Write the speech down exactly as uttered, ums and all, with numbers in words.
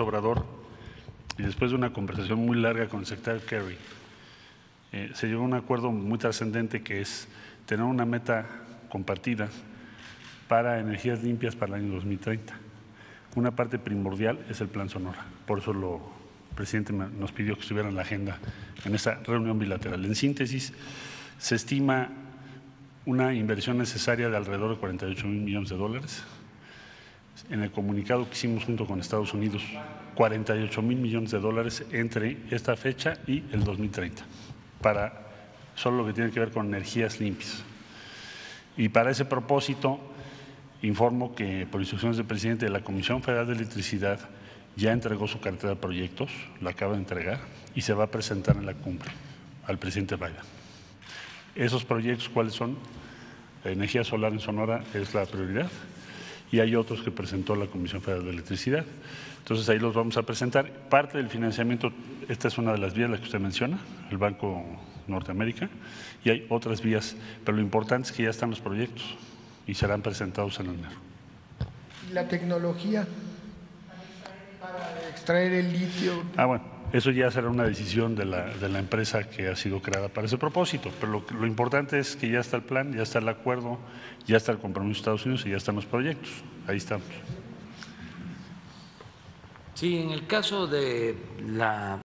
Obrador, y después de una conversación muy larga con el secretario Kerry, eh, se llegó a un acuerdo muy trascendente, que es tener una meta compartida para energías limpias para el año dos mil treinta. Una parte primordial es el Plan Sonora. Por eso lo, el presidente nos pidió que estuviera en la agenda en esta reunión bilateral. En síntesis, se estima una inversión necesaria de alrededor de cuarenta y ocho mil millones de dólares. En el comunicado que hicimos junto con Estados Unidos, cuarenta y ocho mil millones de dólares entre esta fecha y el dos mil treinta, para solo lo que tiene que ver con energías limpias. Y para ese propósito, informo que por instrucciones del presidente de la Comisión Federal de Electricidad ya entregó su cartera de proyectos, la acaba de entregar y se va a presentar en la cumbre al presidente Biden. Esos proyectos, ¿cuáles son? La energía solar en Sonora es la prioridad. Y hay otros que presentó la Comisión Federal de Electricidad. Entonces, ahí los vamos a presentar. Parte del financiamiento, esta es una de las vías, la que usted menciona, el Banco Norteamérica, y hay otras vías, pero lo importante es que ya están los proyectos y serán presentados en el N E R. ¿Y la tecnología para extraer el litio? Ah, bueno, eso ya será una decisión de la, de la empresa que ha sido creada para ese propósito, pero lo, lo importante es que ya está el plan, ya está el acuerdo, ya está el compromiso de Estados Unidos y ya están los proyectos. Ahí estamos. Sí, en el caso de la…